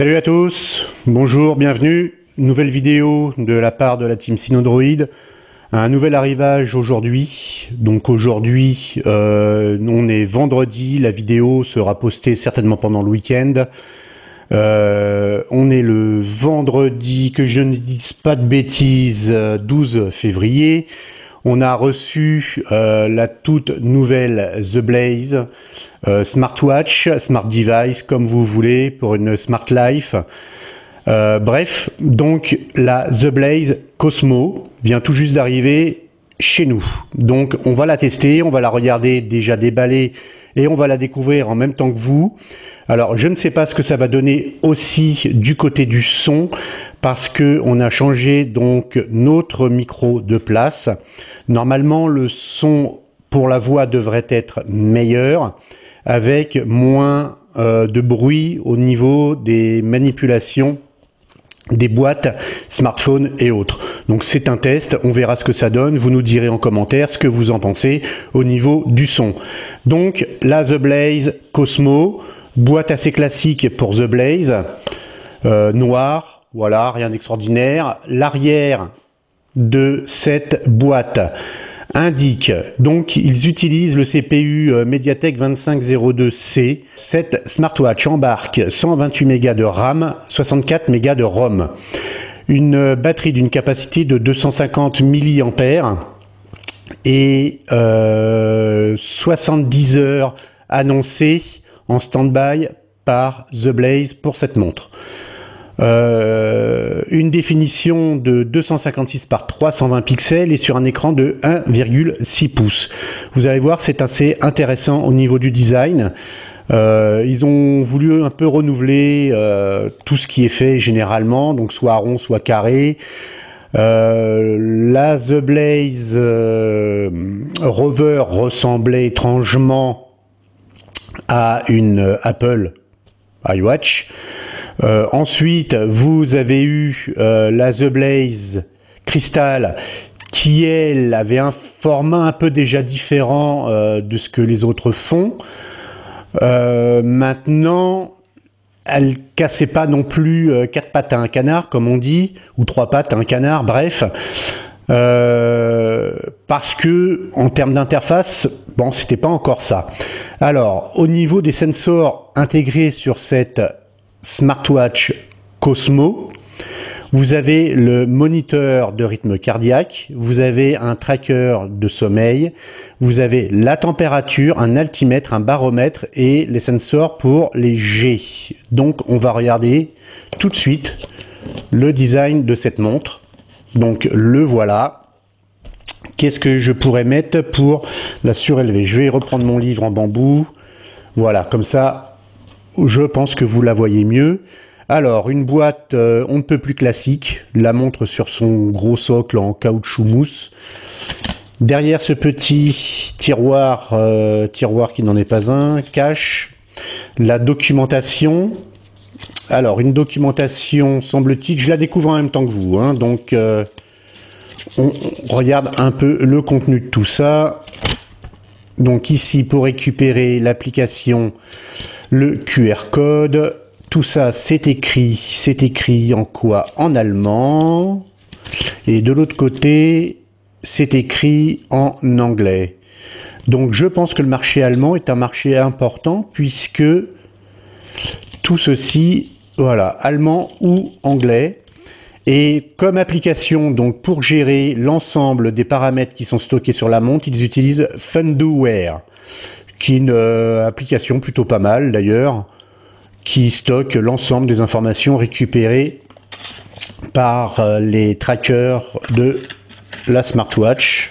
Salut à tous, bonjour, bienvenue, nouvelle vidéo de la part de la team SinoDroid, un nouvel arrivage aujourd'hui. Donc aujourd'hui on est vendredi, la vidéo sera postée certainement pendant le week-end. On est le vendredi, que je ne dise pas de bêtises, 12 février. On a reçu la toute nouvelle Zeblaze Smartwatch, Smart Device, comme vous voulez, pour une Smart Life. Bref, donc la Zeblaze Cosmo vient tout juste d'arriver chez nous. Donc on va la tester, on va la regarder déjà déballée et on va la découvrir en même temps que vous. Alors je ne sais pas ce que ça va donner aussi du côté du son, parce que on a changé donc notre micro de place. Normalement le son pour la voix devrait être meilleur, avec moins de bruit au niveau des manipulations des boîtes, smartphones et autres. Donc c'est un test, on verra ce que ça donne, vous nous direz en commentaire ce que vous en pensez au niveau du son. Donc la Zeblaze Cosmo, boîte assez classique pour Zeblaze, noire, voilà, rien d'extraordinaire. L'arrière de cette boîte indique, donc ils utilisent le CPU Mediatek 2502C. Cette smartwatch embarque 128 mégas de RAM, 64 mégas de ROM, une batterie d'une capacité de 250 mAh et 70 heures annoncées en stand-by par Zeblaze pour cette montre. Une définition de 256 par 320 pixels et sur un écran de 1,6 pouces. Vous allez voir, c'est assez intéressant au niveau du design. Ils ont voulu un peu renouveler tout ce qui est fait généralement, donc soit rond, soit carré. La Zeblaze Rover ressemblait étrangement à une Apple iWatch. Ensuite, vous avez eu la Zeblaze Crystal, qui elle avait un format un peu déjà différent de ce que les autres font. Maintenant, elle cassait pas non plus quatre pattes à un canard, comme on dit, ou trois pattes à un canard, bref. Parce que en termes d'interface, bon, c'était pas encore ça. Alors, au niveau des sensors intégrés sur cette smartwatch Cosmo, vous avez le moniteur de rythme cardiaque, vous avez un tracker de sommeil, vous avez la température, un altimètre, un baromètre et les sensors pour les G. Donc on va regarder tout de suite le design de cette montre. Donc le voilà. Qu'est-ce que je pourrais mettre pour la surélever? Je vais reprendre mon livre en bambou. Voilà, comme ça, je pense que vous la voyez mieux. Alors, une boîte on ne peut plus classique. La montre sur son gros socle en caoutchouc mousse. Derrière ce petit tiroir, tiroir qui n'en est pas un, cache la documentation. Alors, une documentation, semble-t-il, je la découvre en même temps que vous, hein, donc on regarde un peu le contenu de tout ça. Donc ici, pour récupérer l'application, le QR code, tout ça c'est écrit en quoi? En allemand. Et de l'autre côté, c'est écrit en anglais. Donc je pense que le marché allemand est un marché important, puisque tout ceci, voilà, allemand ou anglais. Et comme application, donc pour gérer l'ensemble des paramètres qui sont stockés sur la montre, ils utilisent Fundo Wear, qui est une application plutôt pas mal d'ailleurs, qui stocke l'ensemble des informations récupérées par les trackers de la smartwatch.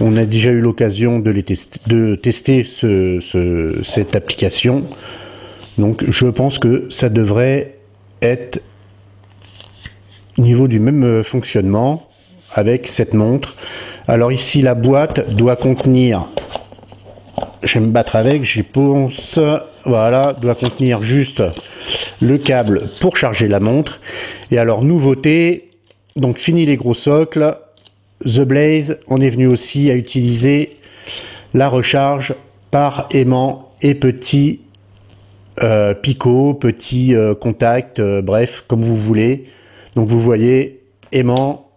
On a déjà eu l'occasion de tester cette application. Donc je pense que ça devrait être au niveau du même fonctionnement avec cette montre. Alors ici, la boîte doit contenir, je vais me battre avec, j'y pense, voilà, doit contenir juste le câble pour charger la montre. Et alors nouveauté, donc fini les gros socles, Zeblaze on est venu aussi à utiliser la recharge par aimant et petit picots, petits contacts, bref, comme vous voulez. Donc vous voyez, aimant.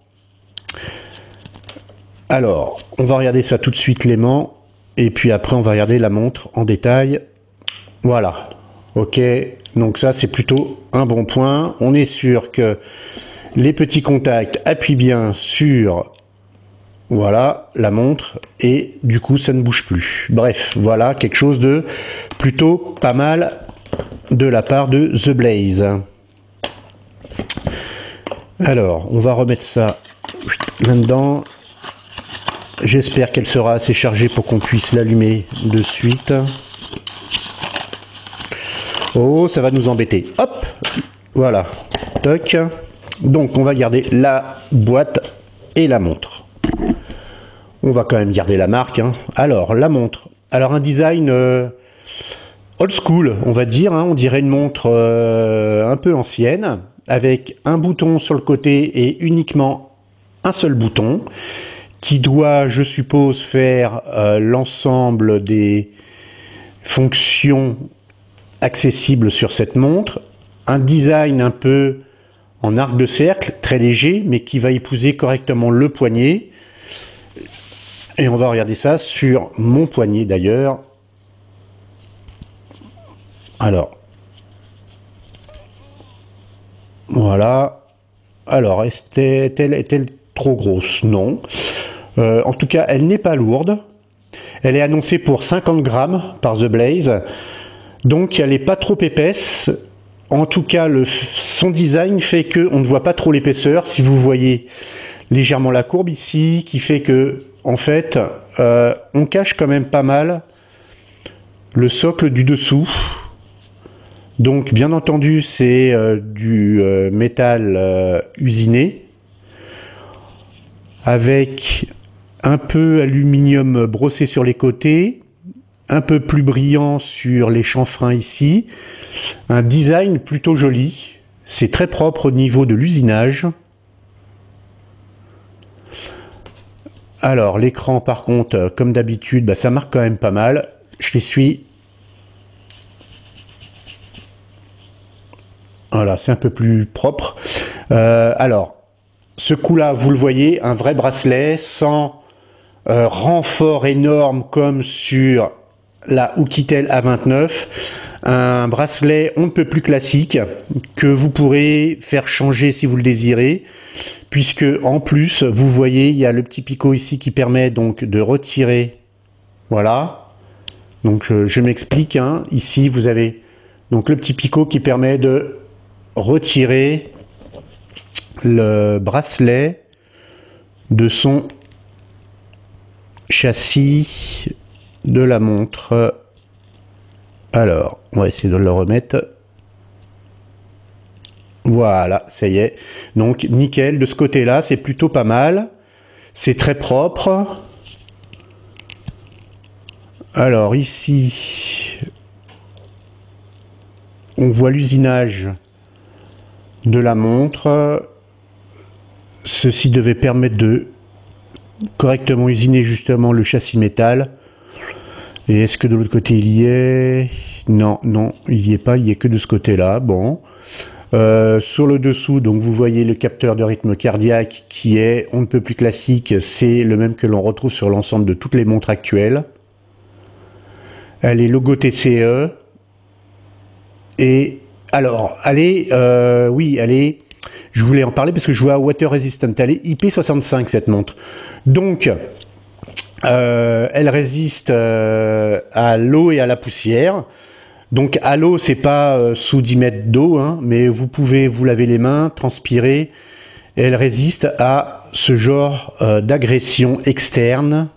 Alors, on va regarder ça tout de suite, l'aimant, et puis après on va regarder la montre en détail. Voilà, ok, donc ça c'est plutôt un bon point. On est sûr que les petits contacts appuient bien sur, voilà, la montre, et du coup ça ne bouge plus. Bref, voilà quelque chose de plutôt pas mal de la part de Zeblaze. Alors, on va remettre ça là-dedans. J'espère qu'elle sera assez chargée pour qu'on puisse l'allumer de suite. Oh, ça va nous embêter. Hop, voilà. Toc. Donc, on va garder la boîte et la montre. On va quand même garder la marque, hein. Alors, la montre. Alors, un design old school, on va dire, hein. On dirait une montre un peu ancienne, avec un bouton sur le côté et uniquement un seul bouton, qui doit, je suppose, faire l'ensemble des fonctions accessibles sur cette montre. Un design un peu en arc de cercle, très léger, mais qui va épouser correctement le poignet. Et on va regarder ça sur mon poignet d'ailleurs. Alors, voilà. Alors, est-elle trop grosse? Non. En tout cas, elle n'est pas lourde. Elle est annoncée pour 50 grammes par Zeblaze. Donc, elle n'est pas trop épaisse. En tout cas, son design fait qu'on ne voit pas trop l'épaisseur. Si vous voyez légèrement la courbe ici, qui fait que, en fait, on cache quand même pas mal le socle du dessous. Donc, bien entendu, c'est du métal usiné, avec un peu aluminium brossé sur les côtés, un peu plus brillant sur les chanfreins ici, un design plutôt joli, c'est très propre au niveau de l'usinage. Alors l'écran par contre, comme d'habitude, bah, ça marque quand même pas mal, je l'essuie. Voilà, c'est un peu plus propre. Alors, ce coup-là, vous le voyez, un vrai bracelet sans renfort énorme comme sur la Oukitel A29. Un bracelet on ne peut plus classique que vous pourrez faire changer si vous le désirez, puisque en plus, vous voyez, il y a le petit picot ici qui permet donc de retirer. Voilà. Donc je m'explique, hein. Ici, vous avez donc le petit picot qui permet de retirer le bracelet de son châssis de la montre. Alors, on va essayer de le remettre. Voilà, ça y est. Donc, nickel. De ce côté-là, c'est plutôt pas mal. C'est très propre. Alors, ici, on voit l'usinage de la montre. Ceci devait permettre de correctement usiner justement le châssis métal. Et est-ce que de l'autre côté il y est? Non, non, il n'y est pas, il n'y est que de ce côté-là. Bon. Sur le dessous, donc vous voyez le capteur de rythme cardiaque qui est on ne peut plus classique. C'est le même que l'on retrouve sur l'ensemble de toutes les montres actuelles. Elle est logo TCE. Et alors, elle est, oui, elle est... Je voulais en parler parce que je vois Water Resistant. Elle est IP65 cette montre. Donc, elle résiste à l'eau et à la poussière. Donc, à l'eau, c'est pas sous 10 mètres d'eau, hein, mais vous pouvez vous laver les mains, transpirer. Et elle résiste à ce genre d'agression externe.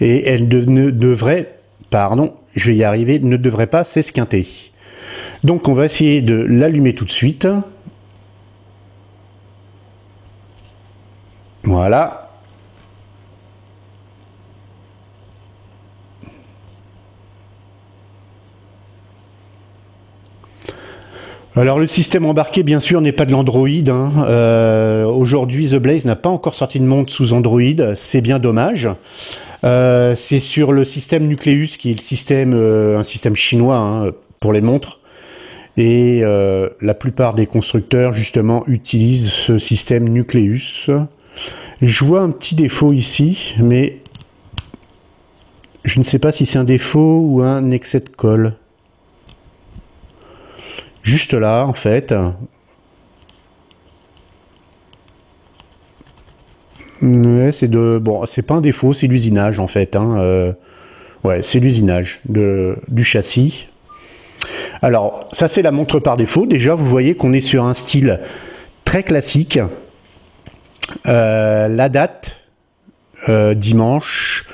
Et elle ne devrait pas s'esquinter. Donc, on va essayer de l'allumer tout de suite. Voilà. Alors, le système embarqué, bien sûr, n'est pas de l'Android, hein. Aujourd'hui, Zeblaze n'a pas encore sorti de montre sous Android. C'est bien dommage. C'est sur le système Nucleus, qui est le système, un système chinois, hein, pour les montres. Et la plupart des constructeurs, justement, utilisent ce système Nucleus. Je vois un petit défaut ici, mais je ne sais pas si c'est un défaut ou un excès de colle. Juste là, en fait. Ouais, c'est de... Bon, c'est pas un défaut, c'est l'usinage, en fait. Hein. Ouais, c'est l'usinage du châssis. Alors, ça c'est la montre par défaut. Déjà, vous voyez qu'on est sur un style très classique. La date, dimanche,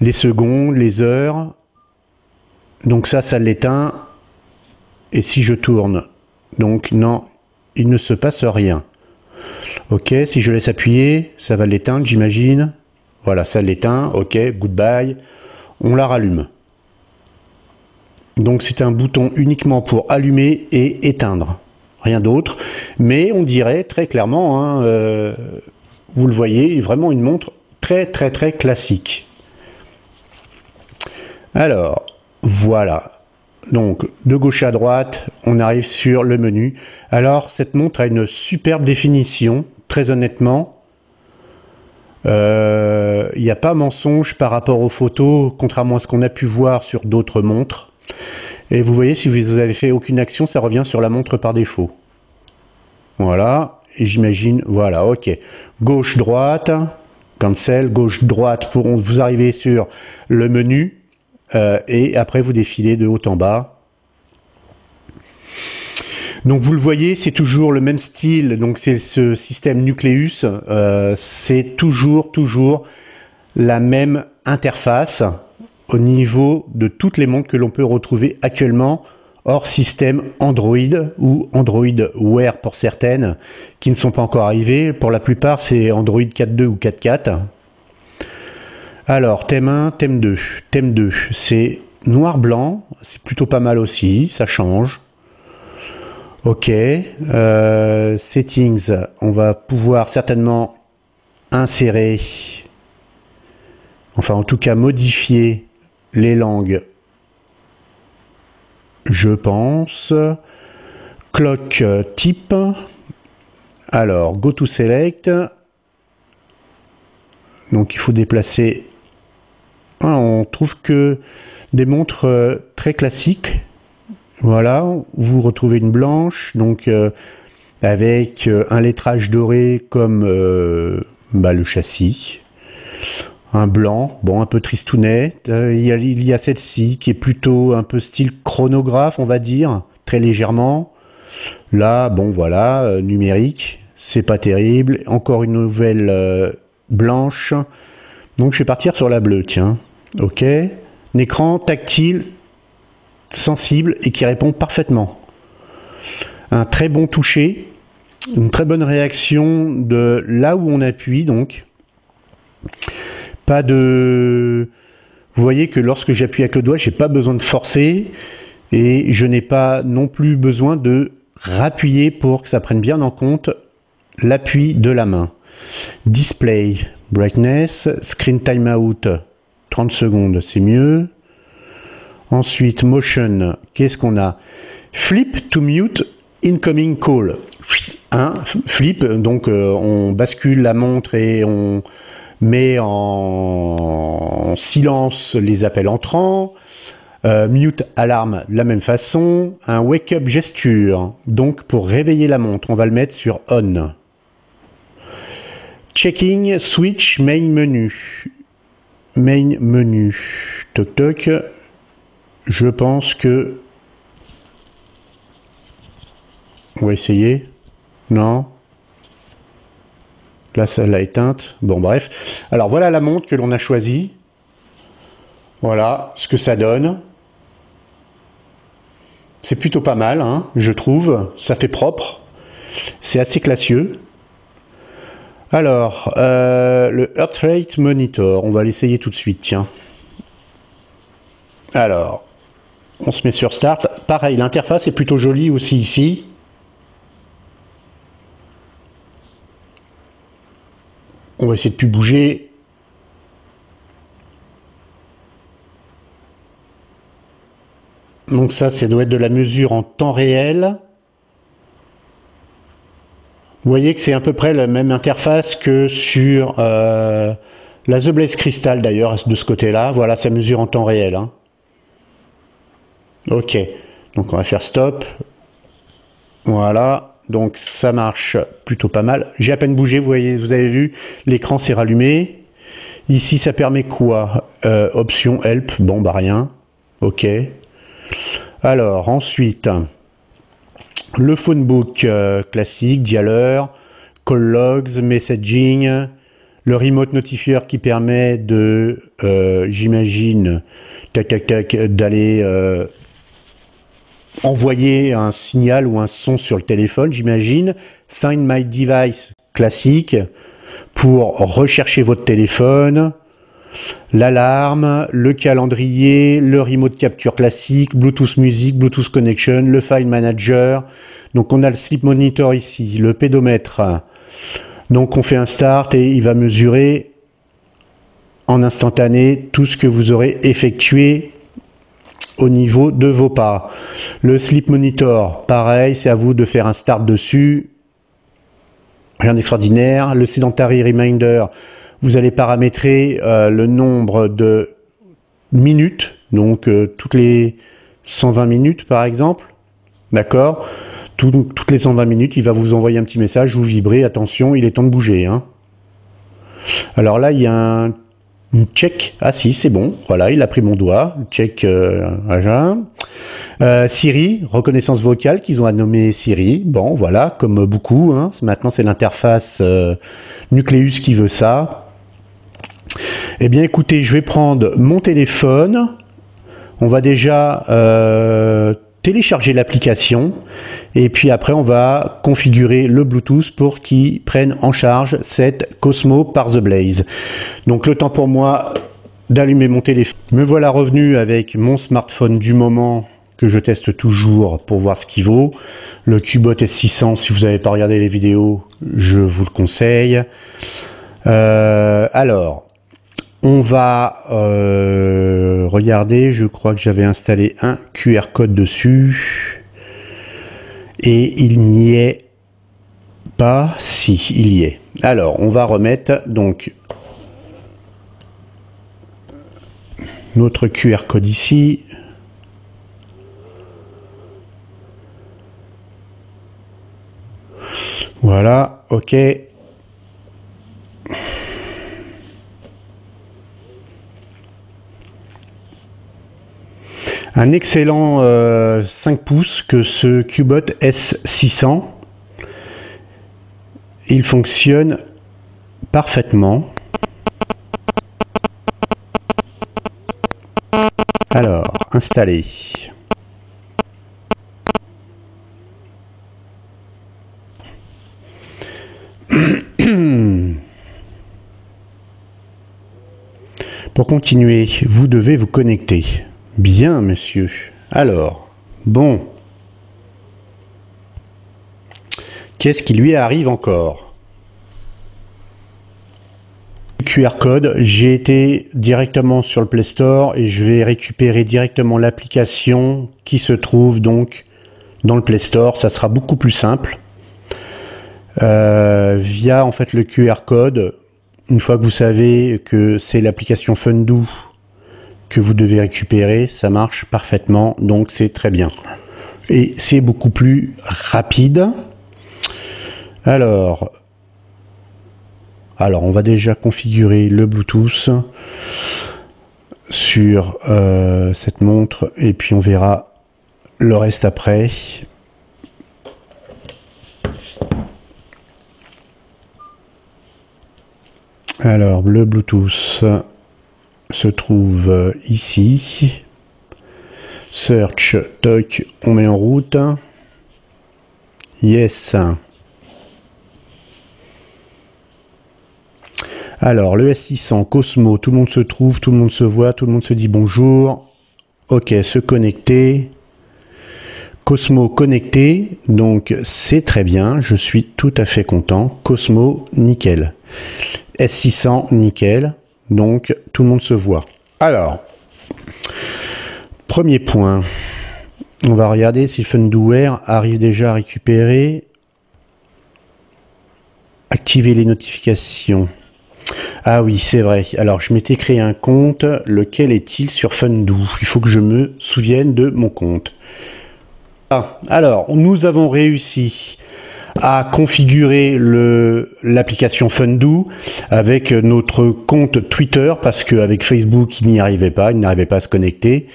les secondes, les heures. Donc ça, ça l'éteint. Et si je tourne, donc non, il ne se passe rien. Ok, si je laisse appuyer, ça va l'éteindre, j'imagine. Voilà, ça l'éteint. Ok, goodbye. On la rallume. Donc c'est un bouton uniquement pour allumer et éteindre, rien d'autre. Mais on dirait très clairement, hein, vous le voyez, vraiment une montre très classique. Alors, voilà. Donc, de gauche à droite, on arrive sur le menu. Alors, cette montre a une superbe définition, très honnêtement. Il n'y a pas mensonge par rapport aux photos, contrairement à ce qu'on a pu voir sur d'autres montres. Et vous voyez, si vous avez fait aucune action, ça revient sur la montre par défaut. Voilà, et j'imagine, voilà, ok. Gauche, droite, cancel, gauche, droite, pour vous arriver sur le menu. Et après, vous défilez de haut en bas. Donc, vous le voyez, c'est toujours le même style. Donc, c'est ce système Nucleus. C'est toujours la même interface au niveau de toutes les montres que l'on peut retrouver actuellement, hors système Android ou Android Wear pour certaines, qui ne sont pas encore arrivées. Pour la plupart, c'est Android 4.2 ou 4.4. Alors, thème 1, thème 2. Thème 2, c'est noir-blanc. C'est plutôt pas mal aussi, ça change. Ok. Settings, on va pouvoir certainement insérer, enfin en tout cas modifier les langues, je pense. Clock type. Alors, go to select. Donc, il faut déplacer... On trouve que des montres très classiques, voilà, vous retrouvez une blanche, donc avec un lettrage doré comme le châssis, un blanc, bon, un peu tristounet. Il y a celle-ci qui est plutôt un peu style chronographe, on va dire, très légèrement. Là, bon, voilà, numérique, c'est pas terrible. Encore une nouvelle blanche. Donc je vais partir sur la bleue, tiens. Ok. Un écran tactile, sensible et qui répond parfaitement. Un très bon toucher, une très bonne réaction de là où on appuie, donc. Pas de... Vous voyez que lorsque j'appuie avec le doigt, j'ai pas besoin de forcer et je n'ai pas non plus besoin de rappuyer pour que ça prenne bien en compte l'appui de la main. Display. Brightness, screen timeout, 30 secondes, c'est mieux. Ensuite, motion, qu'est-ce qu'on a? Flip to mute incoming call. Hein, flip, donc on bascule la montre et on met en silence les appels entrants. Mute alarme de la même façon. Un wake-up gesture, donc pour réveiller la montre, on va le mettre sur on. Checking, switch, main menu. Main menu. Toc toc. Je pense que... On va essayer. Non. Là, ça l'a éteinte. Bon, bref. Alors, voilà la montre que l'on a choisie. Voilà ce que ça donne. C'est plutôt pas mal, hein, je trouve. Ça fait propre. C'est assez classieux. Alors, le Heart Rate Monitor, on va l'essayer tout de suite, tiens. Alors, on se met sur Start. Pareil, l'interface est plutôt jolie aussi ici. On va essayer de ne plus bouger. Donc ça, ça doit être de la mesure en temps réel. Vous voyez que c'est à peu près la même interface que sur la Zeblaze Crystal d'ailleurs, de ce côté-là. Voilà, ça mesure en temps réel. Hein. Ok, donc on va faire stop. Voilà, donc ça marche plutôt pas mal. J'ai à peine bougé, vous voyez, vous avez vu, l'écran s'est rallumé. Ici, ça permet quoi? Option Help, bon bah rien. Ok. Alors, ensuite, le phonebook classique, dialer, call logs, messaging, le remote notifier qui permet de, j'imagine, d'aller envoyer un signal ou un son sur le téléphone, j'imagine. Find my device classique pour rechercher votre téléphone. L'alarme, le calendrier, le remote capture classique, Bluetooth music, Bluetooth connection, le file manager. Donc on a le sleep monitor ici, le pédomètre. Donc on fait un start et il va mesurer en instantané tout ce que vous aurez effectué au niveau de vos pas. Le sleep monitor, pareil, c'est à vous de faire un start dessus. Rien d'extraordinaire. Le sedentary reminder, vous allez paramétrer le nombre de minutes, donc toutes les 120 minutes par exemple, d'accord? Toutes les 120 minutes, il va vous envoyer un petit message, vous vibrez, attention, il est temps de bouger. Hein. Alors là, il y a un check, ah si, c'est bon, voilà, il a pris mon doigt, check, Siri, reconnaissance vocale, qu'ils ont nommé Siri, bon voilà, comme beaucoup, hein. Maintenant c'est l'interface Nucleus qui veut ça. Eh bien écoutez, je vais prendre mon téléphone, on va déjà télécharger l'application et puis après on va configurer le Bluetooth pour qu'il prenne en charge cette Cosmo par Zeblaze. Donc le temps pour moi d'allumer mon téléphone. Me voilà revenu avec mon smartphone du moment que je teste toujours pour voir ce qu'il vaut. Le Cubot S600, si vous n'avez pas regardé les vidéos, je vous le conseille. Alors... on va regarder, je crois que j'avais installé un QR code dessus. Et il n'y est pas, si, il y est. Alors, on va remettre donc notre QR code ici. Voilà, ok. Un excellent 5 pouces que ce Cubot S600. Il fonctionne parfaitement. Alors, installer. Pour continuer, vous devez vous connecter. Bien, monsieur. Alors, bon. Qu'est-ce qui lui arrive encore? QR code, j'ai été directement sur le Play Store et je vais récupérer directement l'application qui se trouve donc dans le Play Store. Ça sera beaucoup plus simple. Via en fait le QR code, une fois que vous savez que c'est l'application Fundo que vous devez récupérer, ça marche parfaitement, donc c'est très bien et c'est beaucoup plus rapide. Alors on va déjà configurer le Bluetooth sur cette montre et puis on verra le reste après. Alors le Bluetooth se trouve ici. Search, toc, on met en route. Yes. Alors, le S600 Cosmo, tout le monde se trouve, tout le monde se voit, tout le monde se dit bonjour. Ok, se connecter. Cosmo connecté, donc c'est très bien, je suis tout à fait content. Cosmo, nickel. S600, nickel. Donc, tout le monde se voit. Alors, premier point, On va regarder si Fundo Wear arrive déjà à récupérer. Activer les notifications. Ah oui, c'est vrai. Alors, je m'étais créé un compte. Lequel est-il sur Fundo? Il faut que je me souvienne de mon compte. Ah, alors, nous avons réussi à configurer l'application Fundo avec notre compte Twitter, parce qu'avec Facebook, il n'arrivait pas à se connecter.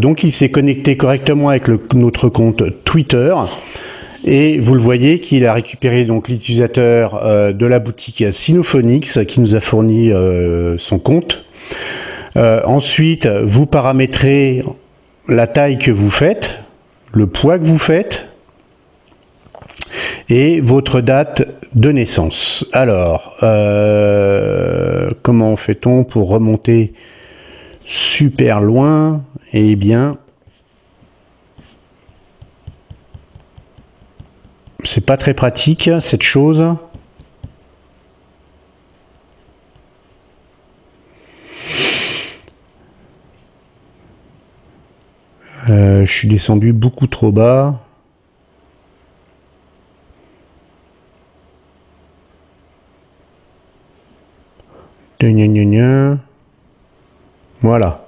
Donc, il s'est connecté correctement avec notre compte Twitter. Et vous le voyez qu'il a récupéré donc l'utilisateur de la boutique Sinophonix qui nous a fourni son compte. Ensuite, vous paramétrez la taille que vous faites, le poids que vous faites et votre date de naissance. Alors, comment fait-on pour remonter super loin? Eh bien... c'est pas très pratique, cette chose. Je suis descendu beaucoup trop bas. Voilà.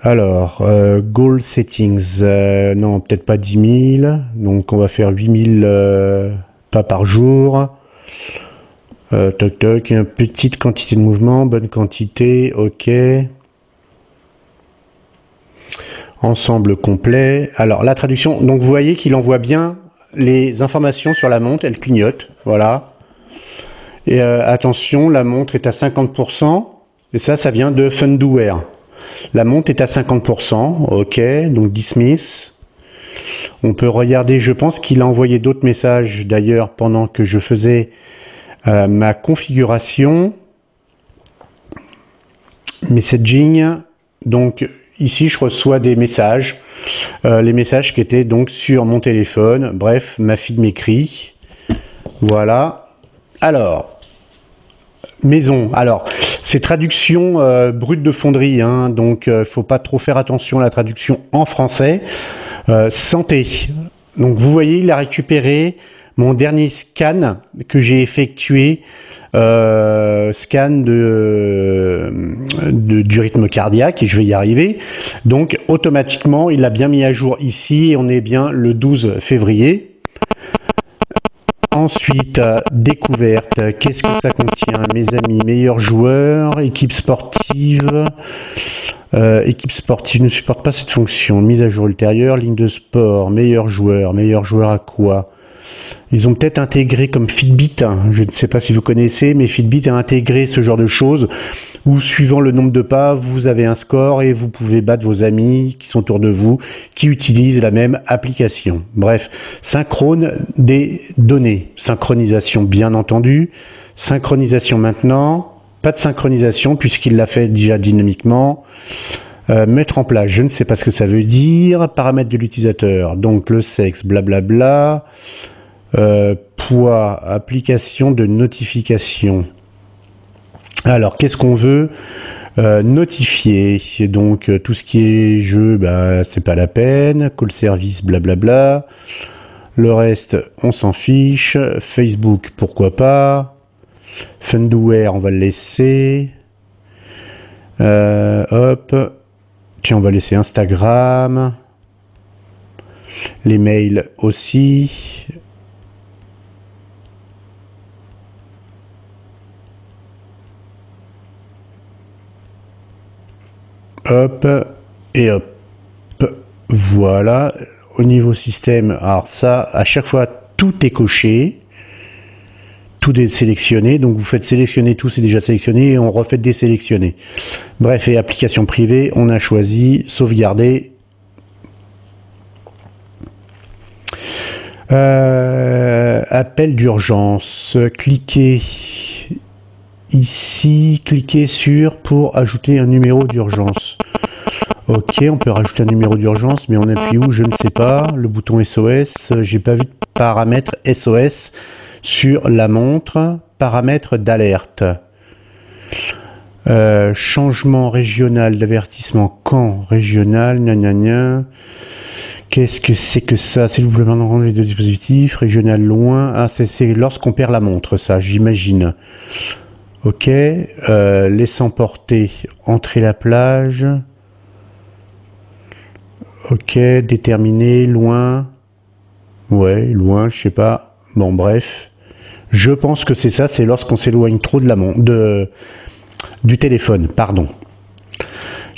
Alors, Goal Settings, non, peut-être pas 10 000, donc on va faire 8 000 pas par jour. Toc toc, une petite quantité de mouvement, bonne quantité, ok. Ensemble complet. Alors, la traduction, donc vous voyez qu'il envoie bien les informations sur la montre, elle clignote, voilà. Et attention, la montre est à 50%, et ça vient de Fundo Wear. La montre est à 50%, ok, donc dismiss. On peut regarder, je pense qu'il a envoyé d'autres messages d'ailleurs pendant que je faisais ma configuration. Messaging, donc ici je reçois des messages, les messages qui étaient donc sur mon téléphone. Bref, ma fille m'écrit, voilà. Alors... maison. Alors, c'est traduction brute de fonderie, hein, donc il ne faut pas trop faire attention à la traduction en français. Santé. Donc vous voyez, il a récupéré mon dernier scan que j'ai effectué, scan du rythme cardiaque, et je vais y arriver. Donc automatiquement, il l'a bien mis à jour ici, et on est bien le 12 février. Ensuite, découverte, qu'est-ce que ça contient? Mes amis, meilleurs joueurs, équipe sportive ne supporte pas cette fonction, mise à jour ultérieure, ligne de sport, meilleurs joueurs à quoi? Ils ont peut-être intégré comme Fitbit, je ne sais pas si vous connaissez, mais Fitbit a intégré ce genre de choses, où suivant le nombre de pas, vous avez un score et vous pouvez battre vos amis qui sont autour de vous, qui utilisent la même application. Bref, synchrone des données, synchronisation bien entendu, synchronisation maintenant, pas de synchronisation puisqu'il l'a fait déjà dynamiquement. Mettre en place, je ne sais pas ce que ça veut dire, paramètres de l'utilisateur, donc le sexe, blablabla, poids, application de notification. Alors, qu'est-ce qu'on veut notifier? Donc, tout ce qui est jeu, bah, c'est pas la peine, call service, blablabla, le reste, on s'en fiche, Facebook, pourquoi pas, Fundo Wear, on va le laisser, hop. On va laisser Instagram, les mails aussi. Hop, et hop, voilà. Au niveau système, alors ça, à chaque fois, tout est coché. Tout est sélectionné, donc vous faites sélectionner tout, c'est déjà sélectionné, et on refait désélectionner. Bref, et application privée, on a choisi sauvegarder. Appel d'urgence, cliquez ici, cliquez sur pour ajouter un numéro d'urgence. Ok, on peut rajouter un numéro d'urgence, mais on appuie où? Je ne sais pas. Le bouton SOS, j'ai pas vu de paramètre SOS. Sur la montre, paramètres d'alerte. Changement régional d'avertissement, camp régional, nanana. Qu'est-ce que c'est que ça? C'est le doublement de rendre les deux dispositifs, régional loin. Ah, c'est lorsqu'on perd la montre, ça, j'imagine. Ok, laissant porter, entrer la plage. Ok, déterminer, loin. Ouais, loin, je sais pas. Bon, bref. Je pense que c'est ça, c'est lorsqu'on s'éloigne trop de la montre, du téléphone, pardon.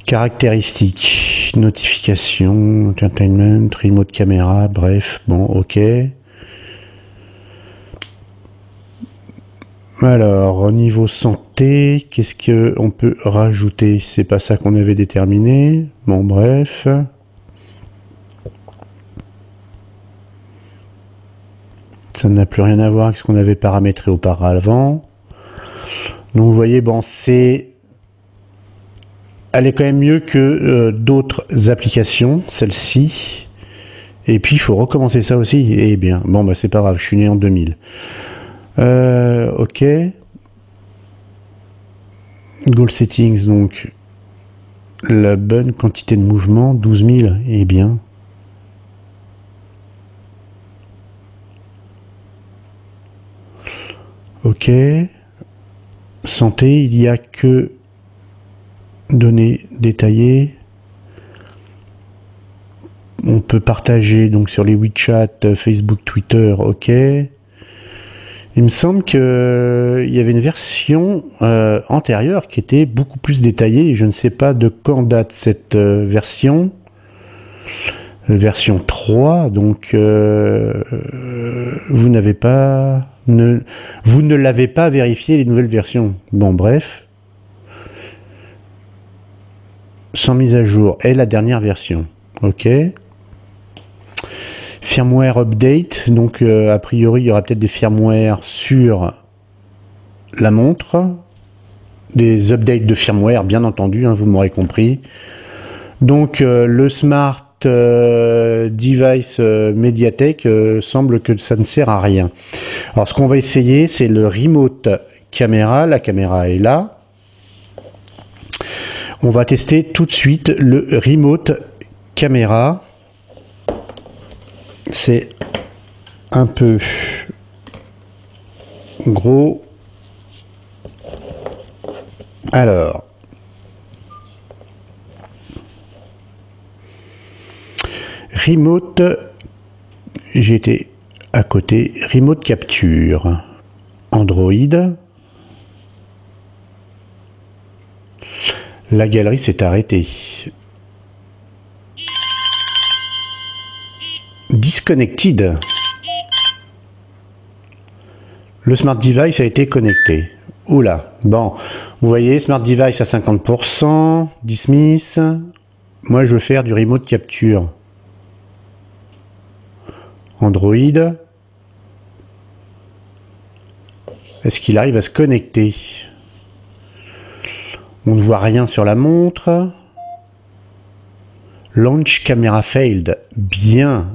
Caractéristiques, notification, entertainment, remote caméra, bref, bon, ok. Alors, au niveau santé, qu'est-ce qu'on peut rajouter? C'est pas ça qu'on avait déterminé. Bon, bref. Ça n'a plus rien à voir avec ce qu'on avait paramétré auparavant. Donc, vous voyez, bon, c'est... Elle est quand même mieux que d'autres applications, celle-ci. Et puis, il faut recommencer ça aussi. Eh bien, bon, bah, c'est pas grave, je suis né en 2000. Ok. Goal settings, donc, la bonne quantité de mouvement, 12 000. Eh bien. Ok. Santé, il n'y a que... données détaillées. On peut partager donc sur les WeChat, Facebook, Twitter, ok. Il me semble qu'il y avait une version antérieure qui était beaucoup plus détaillée. Je ne sais pas de quand date cette version. Version 3, donc vous n'avez pas... vous ne l'avez pas vérifié les nouvelles versions. Bon, bref. Sans mise à jour et la dernière version. Ok. Firmware update. Donc, a priori, il y aura peut-être des firmware sur la montre. Des updates de firmware, bien entendu, hein, vous m'aurez compris. Donc, le smart device Mediatek semble que ça ne sert à rien. Alors, ce qu'on va essayer, c'est le remote caméra. La caméra est là. On va tester tout de suite le remote caméra. C'est un peu gros. Alors, remote, j'ai été à côté, remote capture, Android. La galerie s'est arrêtée. Disconnected. Le smart device a été connecté. Oula. Bon. Vous voyez, smart device à 50%. Dismiss. Moi, je veux faire du remote capture. Android. Est-ce qu'il arrive à se connecter ? On ne voit rien sur la montre. Launch camera failed. Bien.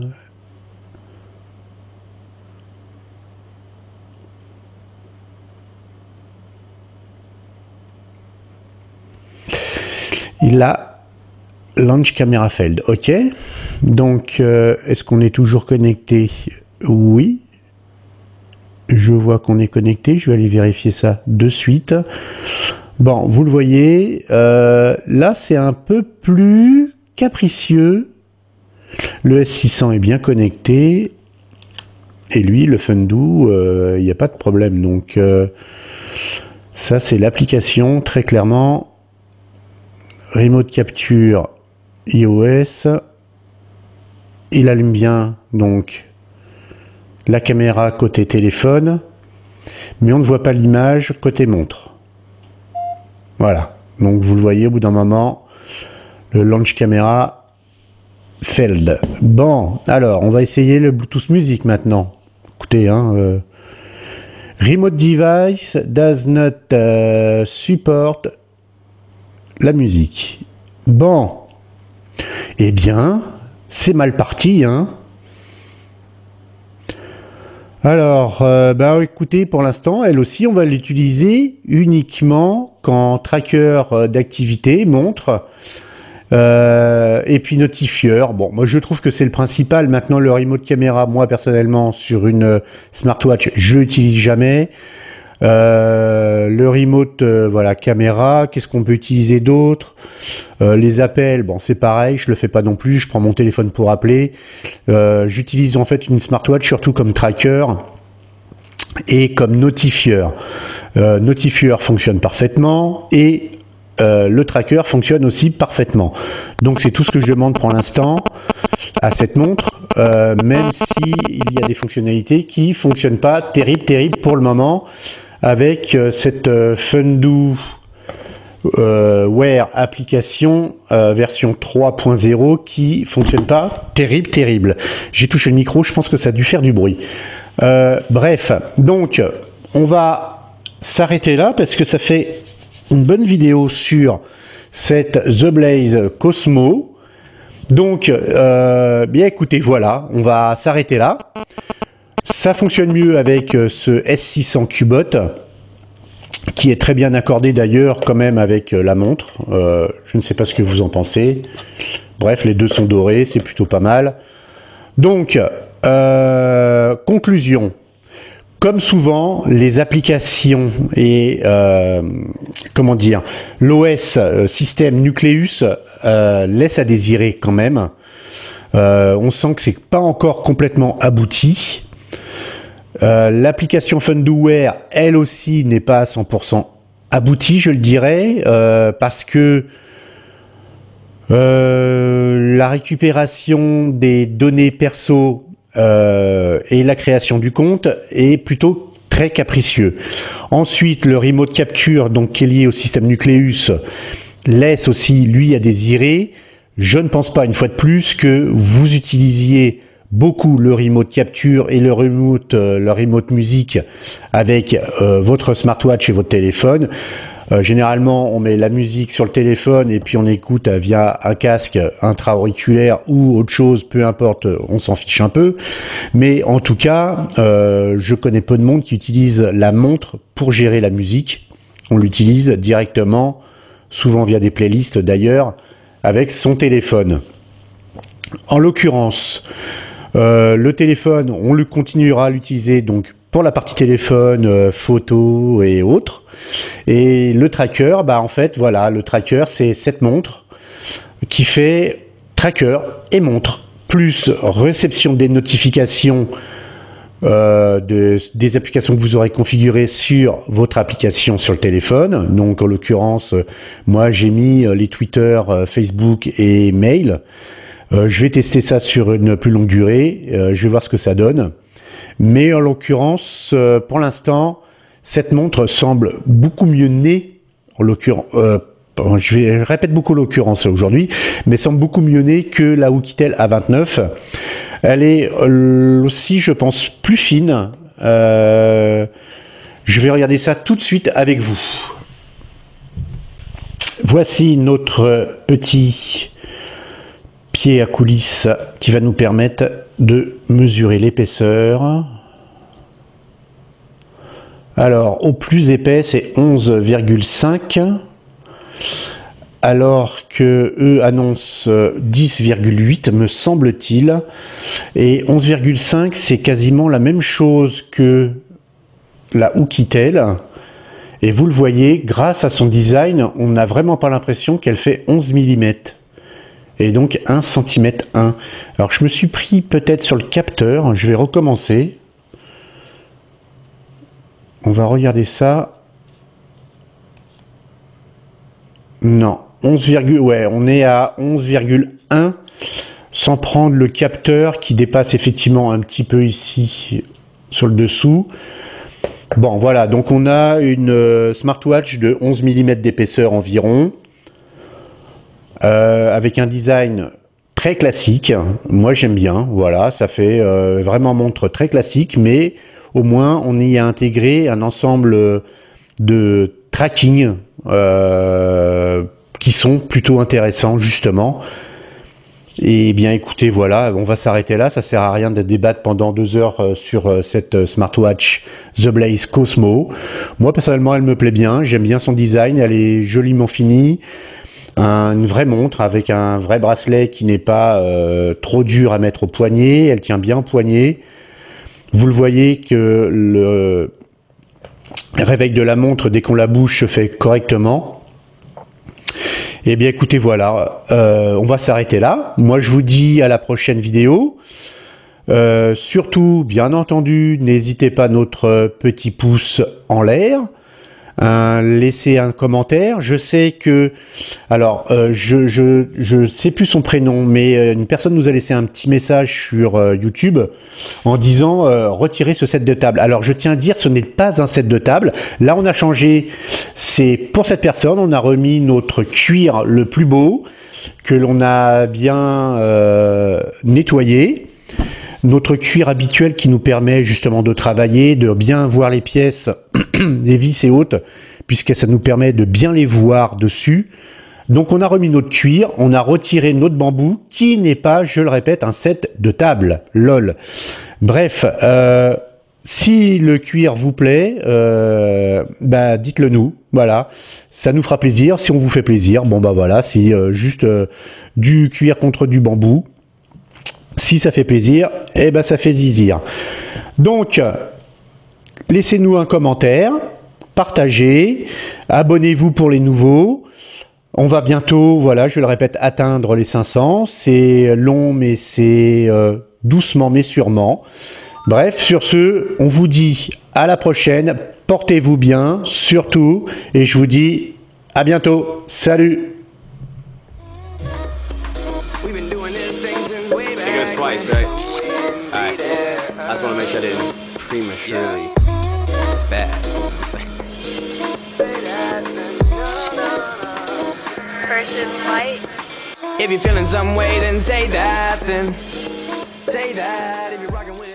Il a launch camera failed. Ok. Donc, est-ce qu'on est toujours connecté? Oui. Je vois qu'on est connecté. Je vais aller vérifier ça de suite. Bon, vous le voyez, là c'est un peu plus capricieux. Le S600 est bien connecté. Et lui, le Fundo, il n'y a pas de problème. Donc ça c'est l'application, très clairement. Remote capture iOS. Il allume bien donc la caméra côté téléphone. Mais on ne voit pas l'image côté montre. Voilà, donc vous le voyez au bout d'un moment, le launch camera failed. Bon, alors on va essayer le Bluetooth music maintenant. Écoutez, hein, remote device does not support la musique. Bon, eh bien, c'est mal parti, hein. Alors, écoutez, pour l'instant, elle aussi, on va l'utiliser uniquement quand tracker d'activité montre, et puis notifieur. Bon, moi, je trouve que c'est le principal. Maintenant, le remote caméra, moi, personnellement, sur une smartwatch, je l'utilise jamais. Le remote, caméra, qu'est-ce qu'on peut utiliser d'autre? Les appels, bon, c'est pareil, je le fais pas non plus, je prends mon téléphone pour appeler. J'utilise en fait une smartwatch surtout comme tracker et comme notifieur. Notifieur fonctionne parfaitement et le tracker fonctionne aussi parfaitement. Donc c'est tout ce que je demande pour l'instant à cette montre, même s'il y a des fonctionnalités qui fonctionnent pas terrible pour le moment avec cette Fundo Wear application version 3.0 qui fonctionne pas terrible. J'ai touché le micro, je pense que ça a dû faire du bruit. Bref, donc on va s'arrêter là parce que ça fait une bonne vidéo sur cette Zeblaze Cosmo. Donc, bien écoutez, voilà, on va s'arrêter là. Ça fonctionne mieux avec ce S600 Cubot, qui est très bien accordé d'ailleurs quand même avec la montre. Je ne sais pas ce que vous en pensez. Bref, les deux sont dorés, c'est plutôt pas mal. Donc, conclusion. Comme souvent, les applications et l'OS système Nucleus laisse à désirer quand même. On sent que c'est pas encore complètement abouti. L'application Fundo Wear, elle aussi, n'est pas à 100% aboutie, je le dirais, parce que la récupération des données perso et la création du compte est plutôt très capricieux. Ensuite, le remote capture, donc qui est lié au système Nucleus, laisse aussi lui à désirer. Je ne pense pas, une fois de plus, que vous utilisiez beaucoup le remote capture et le remote musique avec votre smartwatch et votre téléphone. Généralement, on met la musique sur le téléphone et puis on écoute via un casque intra-auriculaire ou autre chose, peu importe, on s'en fiche un peu. Mais en tout cas, je connais peu de monde qui utilise la montre pour gérer la musique. On l'utilise directement, souvent via des playlists d'ailleurs, avec son téléphone. En l'occurrence, le téléphone, on le continuera à l'utiliser donc pour la partie téléphone, photo et autres. Et le tracker, le tracker, c'est cette montre qui fait tracker et montre, plus réception des notifications des applications que vous aurez configurées sur votre application sur le téléphone. Donc en l'occurrence, moi j'ai mis les Twitter, Facebook et mail. Je vais tester ça sur une plus longue durée, je vais voir ce que ça donne. Mais en l'occurrence, pour l'instant, cette montre semble beaucoup mieux née, en l'occurrence, je répète beaucoup l'occurrence aujourd'hui, mais semble beaucoup mieux née que la Oukitel A29. Elle est aussi, je pense, plus fine. Je vais regarder ça tout de suite avec vous. Voici notre petit pied à coulisse qui va nous permettre de mesurer l'épaisseur. Alors au plus épais c'est 11,5 alors que eux annoncent 10,8 me semble-t-il, et 11,5 c'est quasiment la même chose que la Oukitel, et vous le voyez, grâce à son design on n'a vraiment pas l'impression qu'elle fait 11 mm. Et donc 1 cm 1. Alors je me suis pris peut-être sur le capteur, je vais recommencer. On va regarder ça. Non, 11, ouais, on est à 11,1 sans prendre le capteur qui dépasse effectivement un petit peu ici sur le dessous. Bon voilà, donc on a une smartwatch de 11 mm d'épaisseur environ. Avec un design très classique, moi j'aime bien, voilà, ça fait vraiment montre très classique, mais au moins on y a intégré un ensemble de tracking qui sont plutôt intéressants justement. Et bien écoutez, voilà, on va s'arrêter là, ça sert à rien de débattre pendant 2 heures sur cette smartwatch Zeblaze Cosmo. Moi personnellement elle me plaît bien, j'aime bien son design, elle est joliment finie. Une vraie montre avec un vrai bracelet qui n'est pas trop dur à mettre au poignet, elle tient bien au poignet. Vous le voyez que le réveil de la montre dès qu'on la bouge se fait correctement. Eh bien écoutez, voilà, on va s'arrêter là. Moi je vous dis à la prochaine vidéo. Surtout, bien entendu, n'hésitez pas notre petit pouce en l'air. Laissez un commentaire. Je sais que, alors je sais plus son prénom, mais une personne nous a laissé un petit message sur YouTube en disant retirez ce set de table. Alors je tiens à dire, ce n'est pas un set de table. Là on a changé, c'est pour cette personne, on a remis notre cuir le plus beau que l'on a bien nettoyé, notre cuir habituel qui nous permet justement de travailler, de bien voir les pièces, les vis et autres, puisque ça nous permet de bien les voir dessus. Donc on a remis notre cuir, on a retiré notre bambou, qui n'est pas, je le répète, un set de table, lol. Bref, si le cuir vous plaît, bah dites-le nous, voilà, ça nous fera plaisir. Si on vous fait plaisir, bon bah voilà, c'est juste du cuir contre du bambou. Si ça fait plaisir, eh ben ça fait zizir. Donc, laissez-nous un commentaire, partagez, abonnez-vous pour les nouveaux. On va bientôt, voilà, je le répète, atteindre les 500. C'est long, mais c'est doucement, mais sûrement. Bref, sur ce, on vous dit à la prochaine. Portez-vous bien, surtout. Et je vous dis à bientôt. Salut! Twice, right? Alright. I just want to make sure I didn't prematurely spaz. Person fight. If you're feeling some way, then say that. If you're rocking with it.